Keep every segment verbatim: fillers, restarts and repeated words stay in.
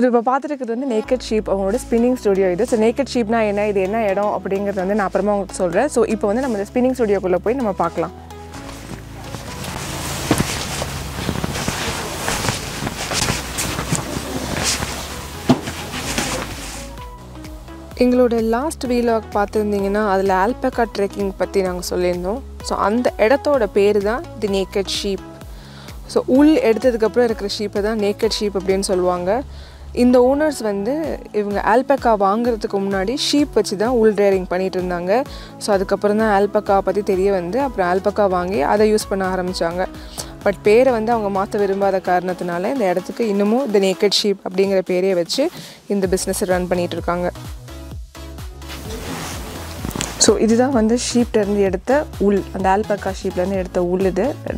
So we have a Naked Sheep spinning studio. So Naked Sheep na enna idu enna edam appadingiradhu vandu na apparama ungalukku solren. So ipo vandu nama spinning studio kulla poi nama paakalam. எங்களோட last vlog பார்த்திருந்தீங்கன்னா அதுல alpaca trekking பத்தி நாங்க சொல்லிருந்தோம். So அந்த இடத்தோட பேரு தான் தி naked sheep. So உள் எடுத்ததுக்கு அப்புறம் இருக்கிற ஷீப்பை தான் நேக்கட் ஷீப் அப்படினு சொல்வாங்க. இந்த ஓனர்ஸ் வந்து இவங்க ஆல்பகா வாங்குறதுக்கு முன்னாடி ஷீப் வச்சு தான் உள் டேரிங் பண்ணிட்டு இருந்தாங்க. சோ அதுக்கு அப்புறம் தான் ஆல்பகா பத்தி தெரிய வந்து அப்புறம் ஆல்பகா வாங்கி அதை யூஸ் பண்ண ஆரம்பிச்சாங்க. பட் பேரை வந்து அவங்க மாத்த விரும்பாத காரணத்தினால இந்த இடத்துக்கு இன்னமும் தி நேக்கட் ஷீப் அப்படிங்கற பேரே வச்சு இந்த பிசினஸ் ரன் பண்ணிட்டு இருக்காங்க. So this is the sheep and the alpaca sheep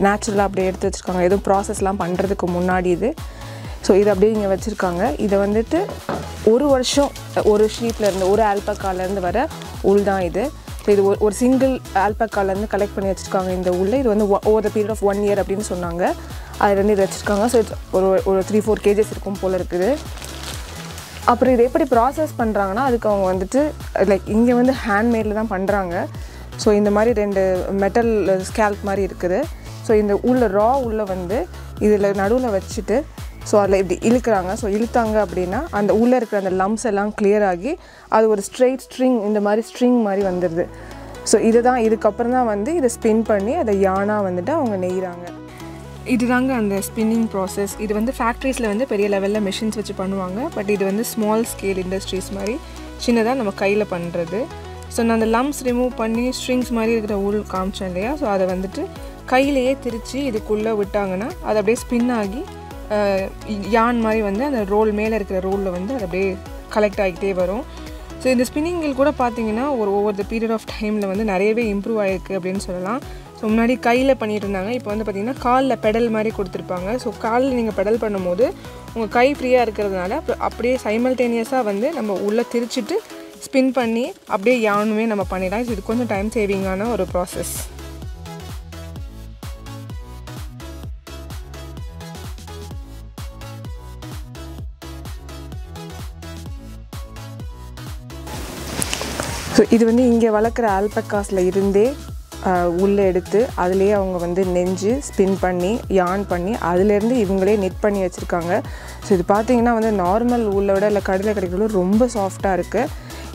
natural அப்படியே process எல்லாம் பண்றதுக்கு முன்னாடி இது சோ இது அப்படியே இங்க வச்சிருக்காங்க. இது வந்துட்டு ஒரு வருஷம் ஒரு sheepல இருந்து ஒரு alpacaல இருந்து வர wool தான் இது. இது ஒரு single alpacaல இருந்து collect பண்ணி வச்சிருக்காங்க இந்த wool. இது வந்து over the period of one year அப்படினு சொன்னாங்க. அது ரெண்டு வச்சிருக்காங்க. சோ ஒரு ஒரு three four kilograms இருக்கும் போல இருக்குது. அப்புறம் இது எப்படி process பண்றாங்கன்னா அதுக்கு அவங்க வந்துட்டு லைக் இங்க வந்து ஹேண்ட் மேட்ல தான் பண்றாங்க. சோ இந்த மாதிரி ரெண்டு மெட்டல் ஸ்கேல்ப் மாதிரி இருக்குது. சோ இந்த உள்ள ரா உள்ள வந்து இதுல நடுவுல வச்சிட்டு சோ அதல இப்படி இழுக்குறாங்க. சோ இழுத்தாங்க அப்படினா அந்த உள்ள இருக்கிற அந்த lumps எல்லாம் clear ஆகி அது ஒரு straight string இந்த மாதிரி string மாதிரி வந்திருது. சோ இதுதான் இதுக்கு அப்புறம் தான் வந்து இத ஸ்பின் பண்ணி அத யானா வந்துட்டு அவங்க நெய்றாங்க. இதுதாங்க அந்த ஸ்பின்னிங் process. இது வந்து ஃபேக்டரிஸ்ல வந்து பெரிய லெவல்ல மெஷின்ஸ் வச்சு பண்ணுவாங்க. பட் இது வந்து ஸ்மால் ஸ்கேல் இண்டஸ்ட்ரீஸ் மாதிரி சின்னதா நம்ம கையில பண்றது. சோ நான் அந்த லம்ப்ஸ் ரிமூவ் பண்ணி ஸ்ட்ரிங்ஸ் மாதிரி இருக்கிற ஊல் காமிச்சேன் இல்லையா. சோ அதை வந்துட்டு கையிலேயே திரிச்சு இதுக்குள்ள விட்டாங்கன்னா அது அப்படியே ஸ்பின் ஆகி யான் மாதிரி வந்து அந்த ரோல் மேல இருக்கிற ரோல்ல வந்து அது அப்படியே கலெக்ட் ஆகிட்டே வரும். சோ இந்த ஸ்பின்னிங்கில் கூட பாத்தீங்கன்னா ஒரு ஓவர் தி பீரியட் ஆஃப் டைம்ல வந்து நிறையவே இம்ப்ரூவ் ஆயிருக்கு அப்படின்னு சொல்லலாம். ஸோ முன்னாடி கையில் பண்ணிட்டு இருந்தாங்க. இப்போ வந்து பார்த்தீங்கன்னா காலில் பெடல் மாதிரி கொடுத்துருப்பாங்க. ஸோ காலில் நீங்கள் பெடல் பண்ணும்போது உங்கள் கை ஃப்ரீயாக இருக்கிறதுனால அப்படியே சைமல்டேனியஸாக வந்து நம்ம உள்ளே திரிச்சிட்டு ஸ்பின் பண்ணி அப்படியே யானுமே நம்ம பண்ணிடலாம். இது கொஞ்சம் டைம் சேவிங்கான ஒரு ப்ராசஸ். ஸோ இது வந்து இங்கே வளர்க்குற ஆல்பகாஸில் இருந்தே உள்ளே எடுத்து அதுலயே அவங்க வந்து நெஞ்சு ஸ்பின் பண்ணி யான் பண்ணி அதுல இருந்து இவங்களே நெட் பண்ணி வச்சிருக்காங்க. ஸோ இது பார்த்தீங்கன்னா வந்து நார்மல் ஊல்லை விட இல்லை கடையில் கிடைக்கிற ரொம்ப சாஃப்டாக இருக்கு.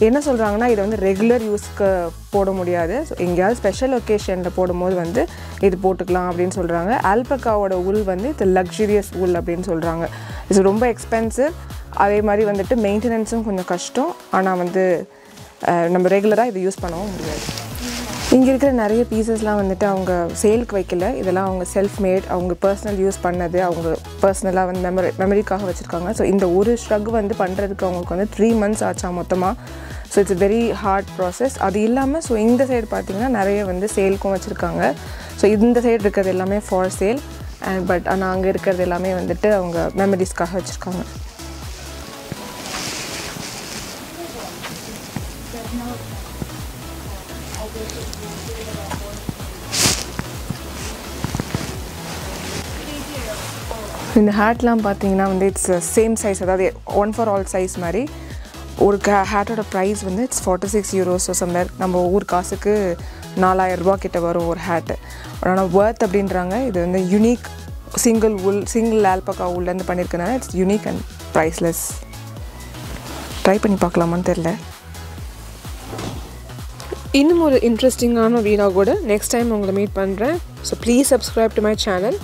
என்ன சொல்றாங்கன்னா இதை வந்து ரெகுலர் யூஸ்க்கு போட முடியாது. ஸோ எங்கேயாவது ஸ்பெஷல் ஒகேஷனில் போடும்போது வந்து இது போட்டுக்கலாம் அப்படின்னு சொல்றாங்க. ஆல்பகாவோட உள் வந்து இது லக்ஸுரியஸ் உள் அப்படின்னு சொல்றாங்க. இது ரொம்ப எக்ஸ்பென்சிவ். அதே மாதிரி வந்துட்டு மெயின்டெனன்ஸும் கொஞ்சம் கஷ்டம். ஆனால் வந்து நம்ம ரெகுலராக இதை யூஸ் பண்ணவும் முடியாது. இங்கே இருக்கிற நிறைய பீசஸ்லாம் வந்துட்டு அவங்க சேலுக்கு வைக்கல. இதெல்லாம் அவங்க செல்ஃப் மேட் அவங்க பர்சனல் யூஸ் பண்ணது அவங்க பர்சனலாக வந்து மெமரி மெமரிக்காக வச்சுருக்காங்க. ஸோ இந்த ஒரு ஸ்ட்ரக் வந்து பண்ணுறதுக்கு அவங்களுக்கு வந்து த்ரீ மந்த்ஸ் ஆச்சா மொத்தமாக. So it's very hard process. அது இல்லாமல் ஸோ இந்த சைடு பார்த்திங்கன்னா நிறைய வந்து சேலுக்கும் வச்சுருக்காங்க. ஸோ இந்த சைடு இருக்கிறது எல்லாமே ஃபார் சேல் அண்ட் பட் ஆனால் அங்கே இருக்கிறது எல்லாமே வந்துட்டு அவங்க மெமரிஸ்க்காக வச்சுருக்காங்க. இந்த ஹேட்லாம் பார்த்தீங்கன்னா வந்து இட்ஸ் சேம் சைஸ், அதாவது ஒன் ஃபார் ஆல் சைஸ் மாதிரி. ஒரு ஹேட்டோட ப்ரைஸ் வந்து it's forty six euros somewhere. நம்ம ஊர் காசுக்கு நாலாயிரம் ரூபா கிட்ட வரும் ஒரு ஹேட்டு. ஆனால் வர்த் அப்படின்றாங்க. இது வந்து unique single wool single alpaca உல்லேருந்து பண்ணியிருக்கனால it's unique and priceless. Try பண்ணி பார்க்கலாமான்னு தெரில. இன்னும் ஒரு இன்ட்ரெஸ்டிங்கான வீடியோ கூட நெக்ஸ்ட் டைம் உங்களை மீட் பண்ணுறேன். So please subscribe to my channel.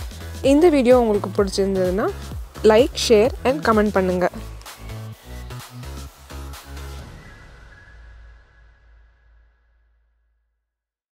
இந்த வீடியோ உங்களுக்கு பிடிச்சிருந்ததுன்னா லைக் ஷேர் அண்ட் கமெண்ட் பண்ணுங்கள்.